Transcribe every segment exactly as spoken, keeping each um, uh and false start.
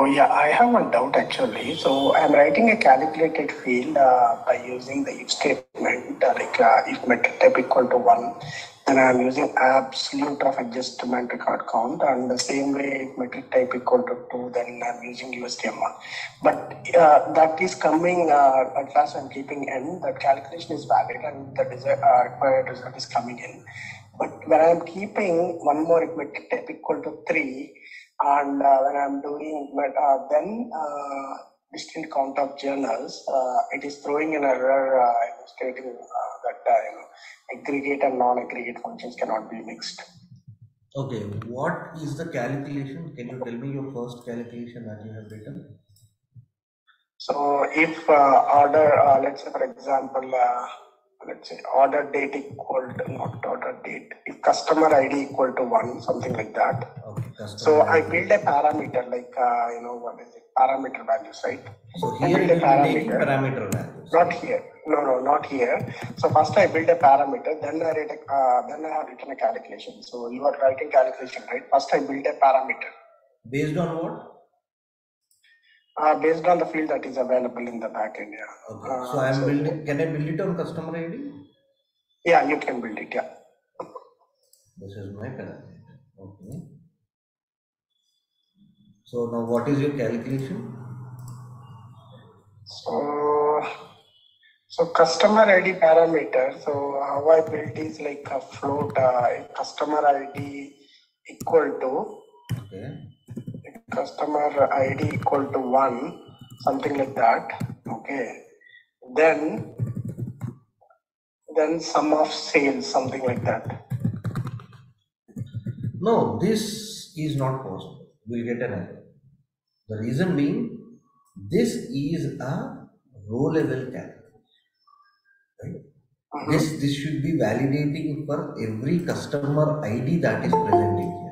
Oh yeah, I have one doubt actually. So I'm writing a calculated field uh, by using the if statement, uh, like uh, if method type equal to one, then I'm using absolute of adjustment record count, and the same way if metric type equal to two, then I'm using U S T M one. But uh, that is coming uh, at last. I'm keeping in that calculation is valid and the result, uh, required result is coming in. But when I'm keeping one more if metric type equal to three, and uh, when I'm doing, but uh, then uh, distinct count of journals, uh, it is throwing an error uh, stating uh, that uh, you know, aggregate and non-aggregate functions cannot be mixed. Okay, what is the calculation? Can you tell me your first calculation that you have written? So if uh, order, uh, let's say for example, uh, let's say order date equal to not order date, if customer I D equal to one, something like that. Okay, so I build a parameter like uh, you know what is it? Parameter values, right? So here I build a parameter. parameter values. Not here. No, no, not here. So first I build a parameter, then I write a, uh, then I have written a calculation. So you are writing calculation, right? First I build a parameter. Based on what? Uh, based on the field that is available in the backend, yeah. Okay. Uh, so I am so building, can I build it on customer I D? Yeah, you can build it, yeah. This is my parameter. Okay. So now what is your calculation? So, so customer I D parameter, so how I built is like a float, uh, customer I D equal to, okay. Customer I D equal to one, something like that. Okay, then then sum of sales, something like that. No, this is not possible. We'll get an error. The reason being, this is a row level calculation, right? Uh-huh. This this should be validating for every customer I D that is presented here.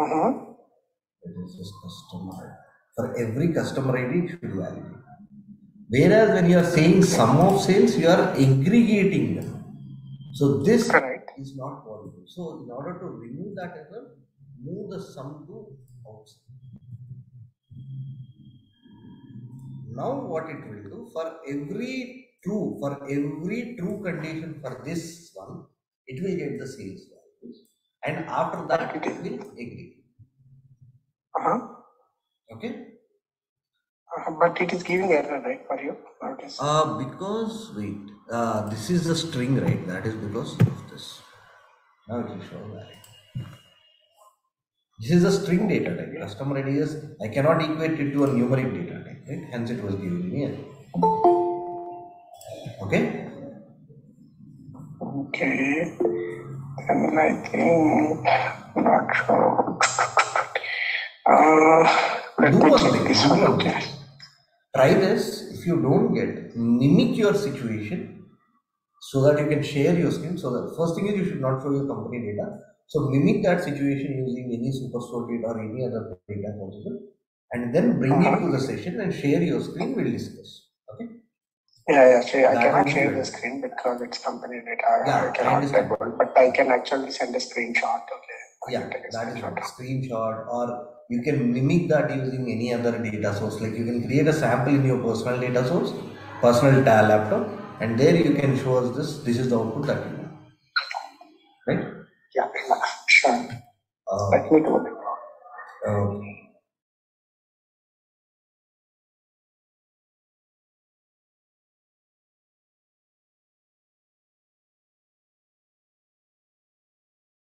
Uh huh. This is customer. For every customer I D, it should validate. Whereas when you are saying sum of sales, you are aggregating them. So this Correct. Is not possible. So in order to remove that error, move the sum to outside. Now what it will do, for every true, for every true condition for this one, it will get the sales values, and after that it will aggregate. Uh-huh. Okay. Uh, but it is giving error, right, for you? Notice. Uh, because, wait, uh, this is the string, right? That is because of this. Now it will show that. This is the string data type. Customer I D is, I cannot equate it to a numeric data type, right? Hence it was giving me error. Okay? Okay. And I think, not sure. Uh, let do me check this one. Okay. Try this. If you don't get, mimic your situation so that you can share your screen. So the first thing is you should not show your company data. So mimic that situation using any supersorted or any other data possible, and then bring uh-huh. it to the session and share your screen. We'll discuss. Okay. Yeah, yeah. Sure. I cannot share the screen because it's company data. Yeah, I cannot type it, but I can actually send a screenshot. Okay. I yeah, that screenshot. is a screenshot or. You can mimic that using any other data source, like you can create a sample in your personal data source, personal data laptop, and there you can show us this, this is the output that you want, right? Yeah, sure. Uh, Let me do it. Uh,